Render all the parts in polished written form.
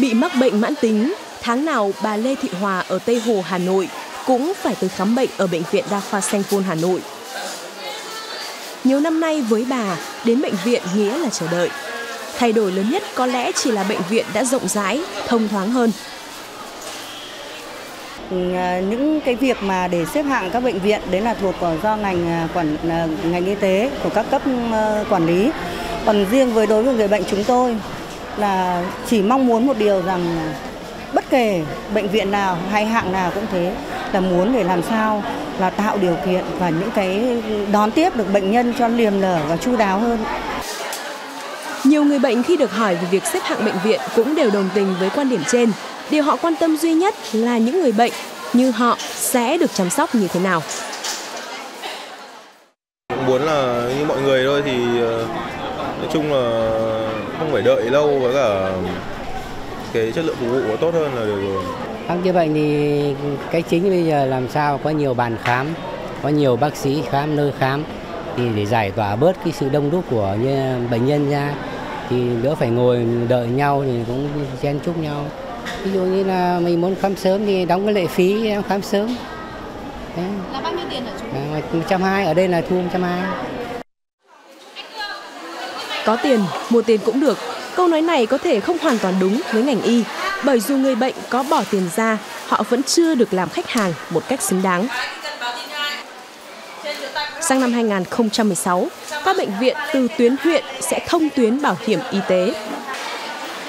Bị mắc bệnh mãn tính, tháng nào bà Lê Thị Hòa ở Tây Hồ, Hà Nội cũng phải tới khám bệnh ở Bệnh viện Đa khoa Xanh Pôn, Hà Nội. Nhiều năm nay với bà, đến bệnh viện nghĩa là chờ đợi. Thay đổi lớn nhất có lẽ chỉ là bệnh viện đã rộng rãi, thông thoáng hơn. Những cái việc mà để xếp hạng các bệnh viện đấy là thuộc do ngành y tế của các cấp quản lý. Còn riêng với đối với người bệnh chúng tôi là chỉ mong muốn một điều rằng bất kể bệnh viện nào hay hạng nào cũng thế, là muốn để làm sao là tạo điều kiện và những cái đón tiếp được bệnh nhân cho niềm nở và chu đáo hơn. Nhiều người bệnh khi được hỏi về việc xếp hạng bệnh viện cũng đều đồng tình với quan điểm trên. Điều họ quan tâm duy nhất là những người bệnh như họ sẽ được chăm sóc như thế nào. Cũng muốn là như mọi người thôi, thì nói chung là không phải đợi lâu, với cả cái chất lượng phục vụ tốt hơn là được rồi. Khám chữa bệnh thì cái chính bây giờ làm sao có nhiều bàn khám, có nhiều bác sĩ khám, nơi khám thì để giải tỏa bớt cái sự đông đúc của bệnh nhân ra, thì đỡ phải ngồi đợi nhau thì cũng chen chúc nhau. Ví dụ như là mình muốn khám sớm thì đóng cái lệ phí em khám sớm. Đấy. Là bao nhiêu tiền hả chú? 120, ở đây là thu 120. Có tiền, mua tiền cũng được. Câu nói này có thể không hoàn toàn đúng với ngành y, bởi dù người bệnh có bỏ tiền ra, họ vẫn chưa được làm khách hàng một cách xứng đáng. Sang năm 2016, các bệnh viện từ tuyến huyện sẽ thông tuyến bảo hiểm y tế.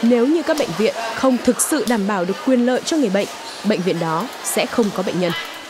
Nếu như các bệnh viện không thực sự đảm bảo được quyền lợi cho người bệnh viện đó sẽ không có bệnh nhân.